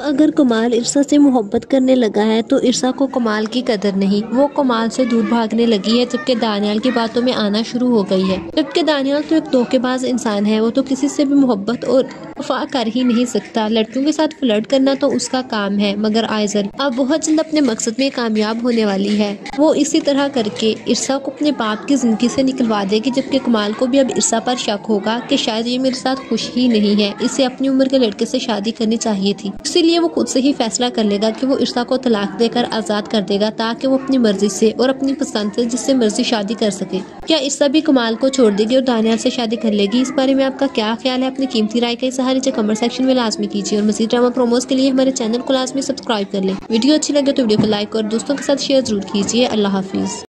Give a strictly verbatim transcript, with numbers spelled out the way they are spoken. अगर कमाल इरसा से मोहब्बत करने लगा है तो इरसा को कमाल की कदर नहीं, वो कमाल से दूर भागने लगी है, जबकि दानियाल की बातों में आना शुरू हो गई है। जबकि दानियाल तो एक धोखेबाज इंसान है, वो तो किसी से भी मोहब्बत और वफा कर ही नहीं सकता। लड़कियों के साथ फ्लर्ट करना तो उसका काम है, मगर आयज़ल अब बहुत जल्द अपने मकसद में कामयाब होने वाली है। वो इसी तरह करके इरसा को अपने बाप की जिंदगी से निकलवा देगी, जबकि कमाल को भी अब इरसा पर शक होगा कि शायद ये मेरे साथ खुश ही नहीं है, इसे अपनी उम्र के लड़के से शादी करनी चाहिए थी। इसीलिए वो खुद से ही फैसला कर लेगा कि वो इरसा को तलाक देकर आज़ाद कर देगा, ताकि वो अपनी मर्जी से और अपनी पसंद से जिससे मर्जी शादी कर सके। क्या इरसा भी कमाल को छोड़ देगी और दानियाल से शादी कर लेगी? इस बारे में आपका क्या ख्याल है? अपनी कीमती राय का इजहार नीचे कमेंट सेक्शन में लाजमी कीजिए और मज़ीद ड्रामा प्रोमोज के लिए हमारे चैनल को लाजमी सब्सक्राइब कर लें। वीडियो अच्छी लगे तो वीडियो को लाइक और दोस्तों के साथ शेयर जरूर कीजिए। अल्लाह हाफिज़।